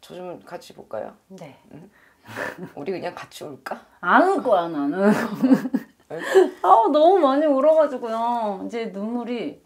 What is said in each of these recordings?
저 좀 같이 볼까요? 네. 응? 우리 그냥 같이 울까? 안 울 거야 나는. 아 너무 많이 울어가지고요. 이제 눈물이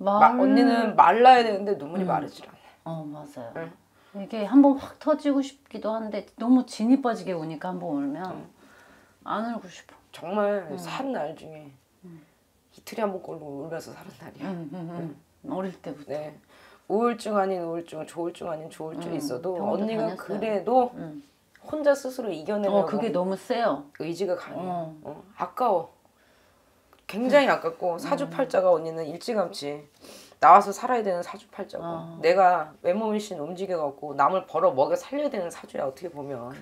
언니는 말라야 되는데 눈물이 마르질 않아. 어 맞아요. 응? 이게 한번 확 터지고 싶기도 한데 너무 진이 빠지게 우니까 한번 울면 안 울고 싶어. 정말 산 날 중에 이틀에 한 번꼴로 울면서 사는 날이야. 어릴 때부터. 네. 우울증 아닌 우울증, 조울증 아닌 조울증 있어도 언니가 다녔어요. 그래도 혼자 스스로 이겨내려고 그게 너무 세요. 의지가 강해. 아까워. 굉장히 아깝고 사주팔자가 언니는 일찌감치 나와서 살아야 되는 사주팔자고 내가 외모밀신 움직여갖고 남을 벌어 먹여 살려야 되는 사주야 어떻게 보면.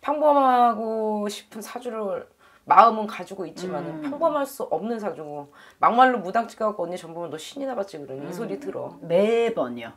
평범하고 싶은 사주를 마음은 가지고 있지만 평범할 수 없는 사주고 막말로 무당집 가고 언니 전부면 너 신이나 봤지 그러니 이 소리 들어 매번요.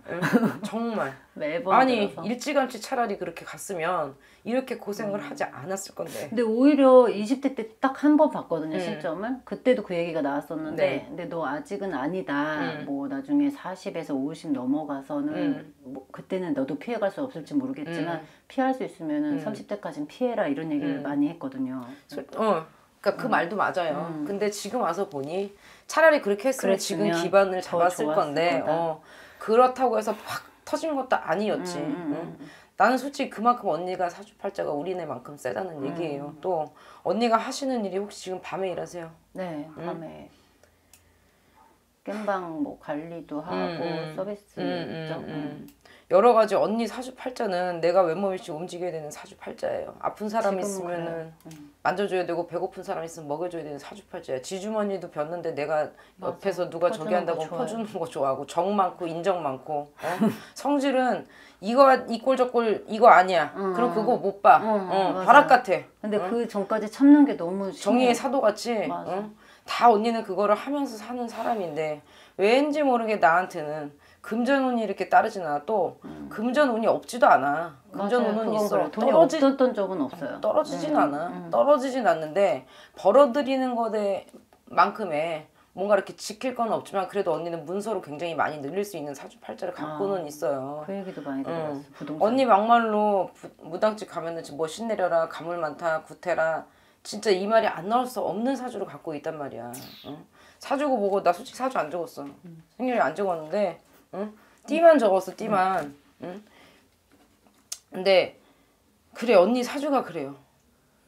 정말 매번 아니 들어서. 일찌감치 차라리 그렇게 갔으면 이렇게 고생을 하지 않았을 건데 근데 오히려 20대 때 딱 한 번 봤거든요 실점을. 그때도 그 얘기가 나왔었는데 네. 근데 너 아직은 아니다 뭐 나중에 40에서 50 넘어가서는 뭐 그때는 너도 피해갈 수 없을지 모르겠지만 피할 수 있으면은 30대까지는 피해라 이런 얘기를 많이 했거든요. 그러니까 그 말도 맞아요. 근데 지금 와서 보니 차라리 그렇게 했으면 지금 기반을 잡았을 건데 그렇다고 해서 팍 터진 것도 아니었지. 나는 솔직히 그만큼 언니가 사주팔자가 우리네만큼 세다는 얘기예요. 또 언니가 하시는 일이 혹시 지금 밤에 일하세요? 네, 밤에 겜방 뭐 관리도 하고 서비스 있죠. 여러 가지 언니 사주팔자는 내가 웬몸일지 움직여야 되는 사주팔자예요. 아픈 사람 있으면 만져줘야 되고 배고픈 사람 있으면 먹여줘야 되는 사주팔자예요. 지주머니도 볐는데 내가 맞아. 옆에서 누가 저기 한다고 퍼주는 거 좋아하고 정 많고 인정 많고 성질은 이거 이 꼴 저 꼴 이거 아니야. 그럼 그거 못 봐. 바락 같아. 근데 그 전까지 참는 게 너무 정의의 사도같이 다 언니는 그거를 하면서 사는 사람인데 왠지 모르게 나한테는 금전운이 이렇게 따르진 않아도 금전운이 없지도 않아. 금전운은 있어. 돈이 없었던 적은 없어요. 떨어지진 않아. 떨어지진 않는데 벌어들이는 것만큼의 뭔가 이렇게 지킬 건 없지만 그래도 언니는 문서로 굉장히 많이 늘릴 수 있는 사주팔자를 갖고는 있어요. 그 얘기도 많이 들었어. 부동산. 언니 막말로 무당집 가면은 뭐 신내려라, 가물 많다, 구태라 진짜 이 말이 안 나올 수 없는 사주를 갖고 있단 말이야. 응? 사주고 보고 나 솔직히 사주 안 적었어. 생일이 안 적었는데 응? 띠만 적었어 띠만. 응? 근데 그래 언니 사주가 그래요.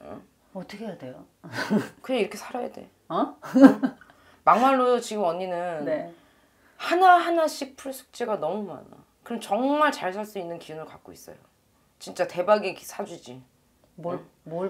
응? 어떻게 해야 돼요? 그냥 이렇게 살아야 돼. 어? 응? 막말로 지금 언니는 네. 하나하나씩 풀 숙제가 너무 많아. 그럼 정말 잘 살 수 있는 기운을 갖고 있어요. 진짜 대박의 사주지. 뭘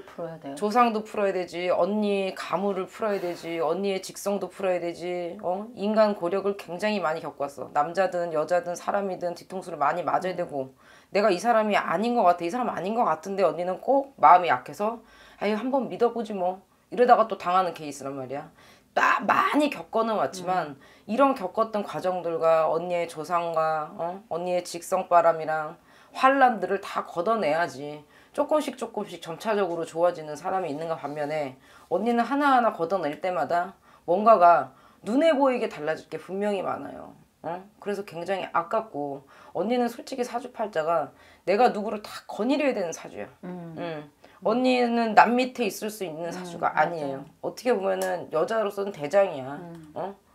풀어야 돼요? 조상도 풀어야 되지, 언니의 가물을 풀어야 되지, 언니의 직성도 풀어야 되지. 인간 고력을 굉장히 많이 겪었어. 남자든 여자든 사람이든 뒤통수를 많이 맞아야 되고 내가 이 사람이 아닌 것 같아, 이 사람 아닌 것 같은데 언니는 꼭 마음이 약해서 아유 한번 믿어보지 뭐 이러다가 또 당하는 케이스란 말이야. 많이 겪어는 왔지만 이런 겪었던 과정들과 언니의 조상과 언니의 직성바람이랑 환란들을 다 걷어내야지 조금씩 조금씩 점차적으로 좋아지는 사람이 있는가 반면에 언니는 하나하나 걷어낼 때마다 뭔가가 눈에 보이게 달라질 게 분명히 많아요. 그래서 굉장히 아깝고 언니는 솔직히 사주팔자가 내가 누구를 다 거느려야 되는 사주야. 언니는 남 밑에 있을 수 있는 사주가 아니에요. 맞아. 어떻게 보면은 여자로서는 대장이야.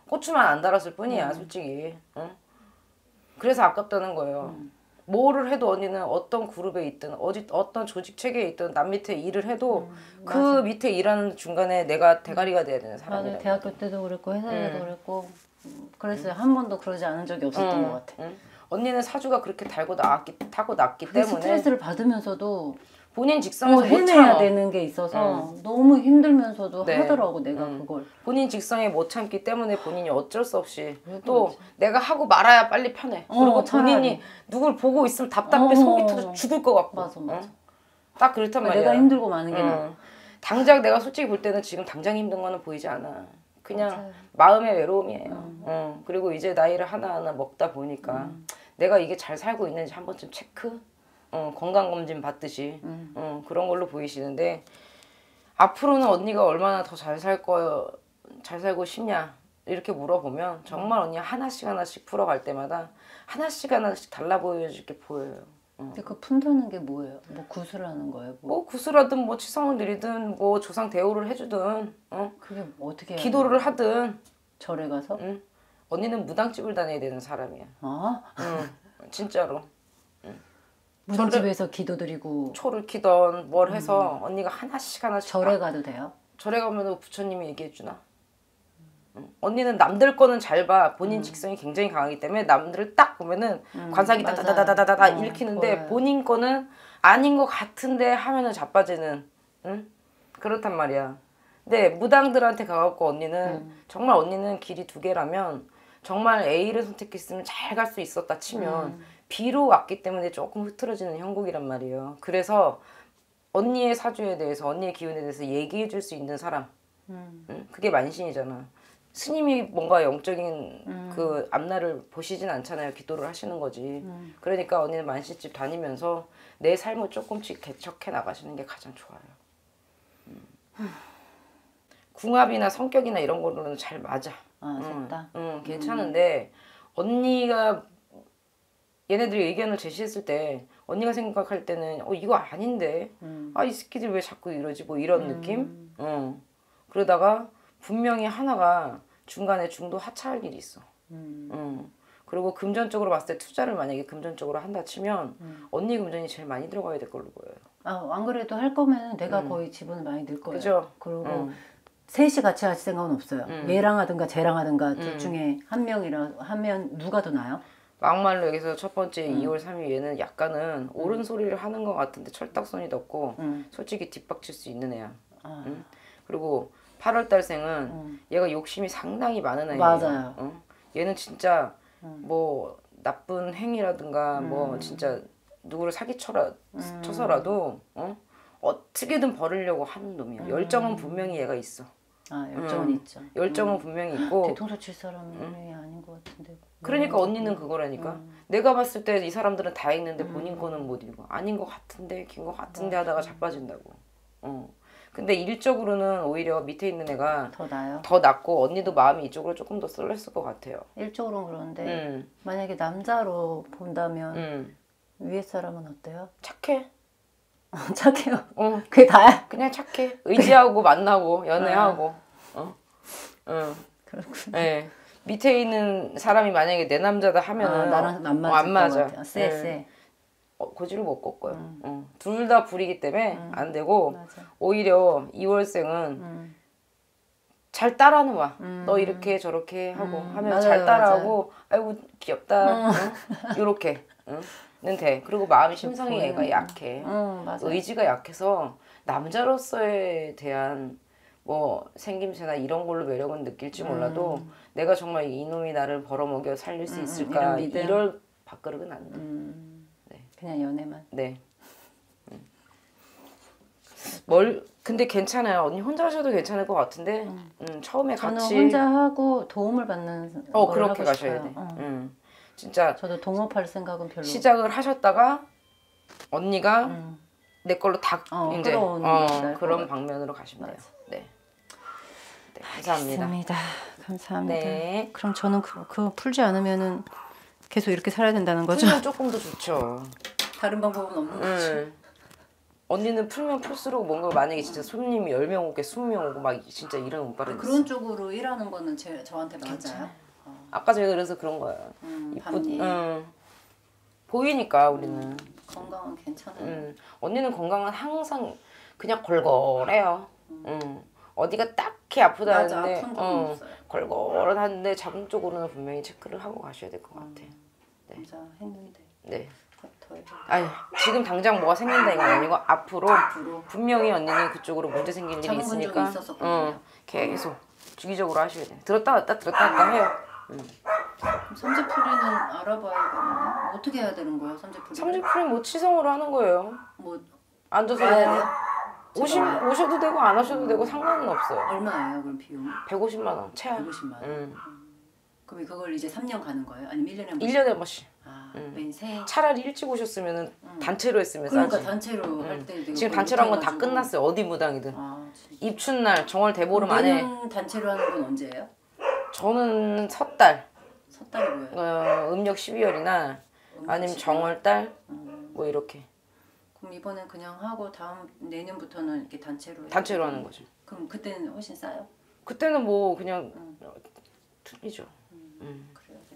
고추만 안 달았을 뿐이야 솔직히. 그래서 아깝다는 거예요. 뭐를 해도 언니는 어떤 그룹에 있든 어떤 조직 체계에 있든 남 밑에 일을 해도 그 맞아. 밑에 일하는 중간에 내가 대가리가 돼야 되는 사람이야. 맞아. 대학교 때도 그랬고 회사에도 그랬고 그래서 한 번도 그러지 않은 적이 없었던 것 같아. 언니는 사주가 그렇게 타고 났기 때문에 스트레스를 받으면서도 본인 직성에서 해내야 되는 게 있어서 너무 힘들면서도 네. 하더라고 내가 그걸. 본인 직성에 못 참기 때문에 본인이 어쩔 수 없이 또 내가 하고 말아야 빨리 편해. 그리고 본인이 누굴 보고 있으면 답답해 속이 터져 죽을 것 같고. 맞아. 딱 그렇단 말이야. 내가 힘들고 많은 게 나아. 당장 내가 솔직히 볼 때는 지금 당장 힘든 거는 보이지 않아. 그냥 맞아요. 마음의 외로움이에요. 그리고 이제 나이를 하나하나 먹다 보니까 내가 이게 잘 살고 있는지 한 번쯤 체크? 건강검진 받듯이 그런 걸로 보이시는데 앞으로는 언니가 얼마나 더 잘 살고 싶냐 이렇게 물어보면 정말 언니 하나씩 하나씩 풀어갈 때마다 하나씩 하나씩 달라 보여지게 보여요. 근데 그 푼다는 게 뭐예요? 뭐 구슬하는 거예요? 뭐 구슬하든 뭐 치성을 드리든 뭐 조상 대우를 해주든 그게 뭐 어떻게 해야 기도를 하든 절에 가서? 응. 언니는 무당집을 다녀야 되는 사람이야. 아? 응. 진짜로. 응. 무당집에서 기도 드리고 초를 키던 뭘 해서 언니가 하나씩 하나씩 절에 가도 돼요? 절에 가면 부처님이 얘기해주나? 언니는 남들 거는 잘 봐. 본인 직성이 굉장히 강하기 때문에 남들을 딱 보면은 관상이 다다다다다다다 읽히는데 보여요. 본인 거는 아닌 것 같은데 하면은 자빠지는 응? 그렇단 말이야. 근데 무당들한테 가갖고 언니는 정말 언니는 길이 두 개라면 정말 A를 선택했으면 잘 갈 수 있었다 치면 B로 왔기 때문에 조금 흐트러지는 형국이란 말이에요. 그래서 언니의 사주에 대해서 언니의 기운에 대해서 얘기해 줄 수 있는 사람 응? 그게 만신이잖아. 스님이 뭔가 영적인 그 앞날을 보시진 않잖아요. 기도를 하시는 거지. 그러니까 언니는 만신집 다니면서 내 삶을 조금씩 개척해 나가시는 게 가장 좋아요. 궁합이나 성격이나 이런 거로는 잘 맞아. 아, 좋다. 괜찮은데 언니가 얘네들이 의견을 제시했을 때 언니가 생각할 때는 이거 아닌데 아, 이 새끼들 왜 자꾸 이러지? 뭐 이런 느낌? 그러다가 분명히 하나가 중간에 중도 하차할 일이 있어. 그리고 금전적으로 봤을 때 투자를 만약에 금전적으로 한다 치면 언니 금전이 제일 많이 들어가야 될 걸로 보여요. 아, 안 그래도 할 거면 내가 거의 지분을 많이 늘 거예요. 그죠? 그리고 셋이 같이 할 생각은 없어요. 얘랑 하든가 쟤랑 하든가 둘 중에 한 명이라 하면 누가 더 나아요? 막말로 여기서 첫 번째 2월 3일 얘는 약간은 옳은 소리를 하는 것 같은데 철딱선이 덥고 솔직히 뒷박칠 수 있는 애야. 아. 그리고 8월달생은 얘가 욕심이 상당히 많은 애예요. 맞아요. 얘는 진짜 뭐 나쁜 행위라든가 뭐 진짜 누구를 사기쳐서라도 어떻게든 버리려고 하는 놈이야. 열정은 분명히 얘가 있어. 아, 열정은 있죠. 열정은 분명히 있고 뒤통수 칠 사람이 아닌 것 같은데. 그러니까 언니는 그거라니까. 내가 봤을 때 이 사람들은 다 읽는데 본인 거는 못 읽어. 아닌 것 같은데 긴 것 같은데 하다가 자빠진다고. 근데 일적으로는 오히려 밑에 있는 애가 더 나아요? 더 낫고 언니도 마음이 이쪽으로 조금 더 쏠렸을 것 같아요. 일적으로는 그런데 만약에 남자로 본다면 위에 사람은 어때요? 착해. 착해요? 그게 다야? 그냥 착해. 의지하고 만나고 연애하고 그렇구나. 네. 밑에 있는 사람이 만약에 내 남자다 하면 나랑 안 맞을 안 맞아. 것 같아요. 쎄쎄. 고지를 못 꺾어요. 둘 다 불이기 때문에 안 되고 맞아. 오히려 2월생은 잘 따라는 와. 너 이렇게 저렇게 하고 하면 맞아요, 잘 따라하고 아이고 귀엽다 이렇게는 돼. 그리고 마음이 심성이 애가 약해. 의지가 약해서 남자로서에 대한 뭐 생김새나 이런 걸로 매력은 느낄지 몰라도 내가 정말 이놈이 나를 벌어먹여 살릴 수 있을까 이럴 밥그릇은 안 돼. 그냥 연애만. 네. 근데 괜찮아요. 언니 혼자 하셔도 괜찮을 것 같은데 처음에 같이. 저는 혼자 하고 도움을 받는 걸 하고 싶어요. 그렇게 가셔야 돼. 진짜. 저도 동업할 생각은 별로. 시작을 하셨다가 언니가 내 걸로 다 이제 그런 방면으로 가시면 돼요. 네. 네. 감사합니다. 알겠습니다. 감사합니다. 네. 그럼 저는 그 풀지 않으면은. 계속 이렇게 살아야 된다는 거죠? 풀면 조금 더 좋죠. 다른 방법은 없는 거지. 언니는 풀면 풀수록 뭔가 만약에 진짜 손님이 10명 오게 20명 오고 막 진짜 이런 운빨은 그런 있어. 쪽으로 일하는 거는 저한테 맞아요? 아까 제가 그래서 그런 거예요. 밤일. 보이니까 우리는. 건강은 괜찮아요. 언니는 건강은 항상 그냥 골골해요. 어디가 딱히 아프다는데 맞아, 아픈 건 없어요. 걸걸한데 작은 쪽으로는 분명히 체크를 하고 가셔야 될 것 같아. 네. 진짜 행동이 돼. 네. 아니 지금 당장 뭐가 생긴다 이건 아니고 앞으로 분명히 언니는 그쪽으로 문제 생길 일이 있으니까 계속 주기적으로 하셔야 돼. 들었다 놨다 들었다 놨다 해요. 그럼 삼재풀이는 알아봐야 되나요? 어떻게 해야 되는 거예요? 삼재풀이는 뭐 치성으로 하는 거예요. 뭐 앉아서 오셔도 되고 안 하셔도 되고 상관은 없어요. 얼마예요 그럼 비용? 150만 원 최하. 150만 원. 그럼 그걸 이제 3년 가는 거예요? 아니면 1년에 한 번씩? 1년에 한 번씩. 아, 매일 새해? 차라리 일찍 오셨으면 단체로 했으면 그러니까 싸지. 단체로 할 때 지금 단체로 한 건 다 끝났어요. 어디 무당이든. 아, 입춘날 정월 대보름 안에 단체로 하는 건 언제예요? 저는 섣달. 섣달이 뭐예요? 음력 12월이나 아니면 12월? 정월달 뭐 이렇게. 그럼 이번엔 그냥 하고 다음 내년부터는 이렇게 단체로 하는 거죠. 그럼 그때는 훨씬 싸요? 그때는 뭐 그냥 틀리죠.